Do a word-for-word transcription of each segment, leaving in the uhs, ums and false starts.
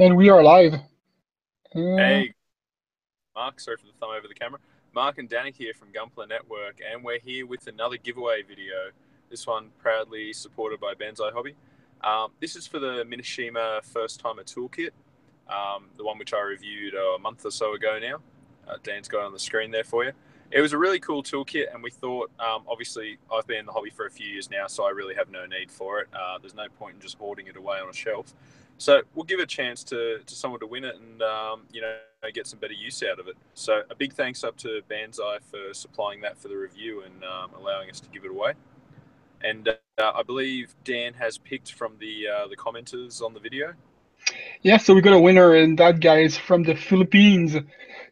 And we are live. And... Hey, Mark, sorry for the thumb over the camera. Mark and Danik here from Gunpla Network, and we're here with another giveaway video. This one proudly supported by Banzai Hobby. Um, this is for the Mineshima First Timer Toolkit, um, the one which I reviewed uh, a month or so ago now. Uh, Dan's got it on the screen there for you. It was a really cool toolkit, and we thought, um, obviously, I've been in the hobby for a few years now, so I really have no need for it. Uh, there's no point in just hoarding it away on a shelf. So we'll give a chance to, to someone to win it and, um, you know, get some better use out of it. So a big thanks up to Banzai for supplying that for the review and um, allowing us to give it away. And uh, I believe Dan has picked from the, uh, the commenters on the video. Yeah, so we got a winner, and that guy is from the Philippines.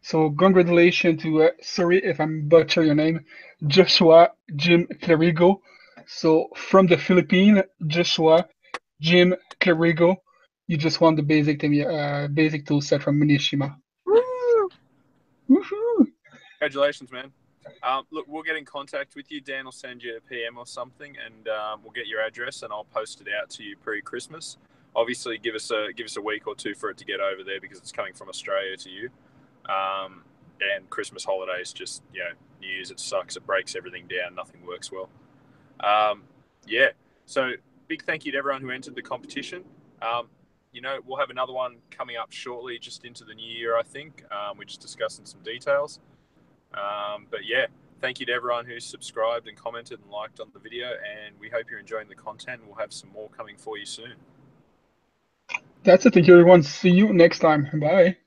So congratulations to, uh, sorry if I'm butchering your name, Joshua Jim Clerigo. So from the Philippines, Joshua Jim Clerigo, you just won the basic uh, basic tool set from Mineshima. Woo! Woohoo! Congratulations, man. Um, look, we'll get in contact with you. Dan will send you a P M or something, and um, we'll get your address, and I'll post it out to you pre-Christmas. Obviously, give us a give us a week or two for it to get over there because it's coming from Australia to you. Um, and Christmas holidays, just, you know, New Year's, it sucks. It breaks everything down. Nothing works well. Um, yeah. So big thank you to everyone who entered the competition. Um, you know, we'll have another one coming up shortly, just into the new year, I think. Um, we're just discussing some details. Um, but yeah, thank you to everyone who subscribed and commented and liked on the video, and we hope you're enjoying the content. We'll have some more coming for you soon. That's it. Thank you, everyone. See you next time. Bye.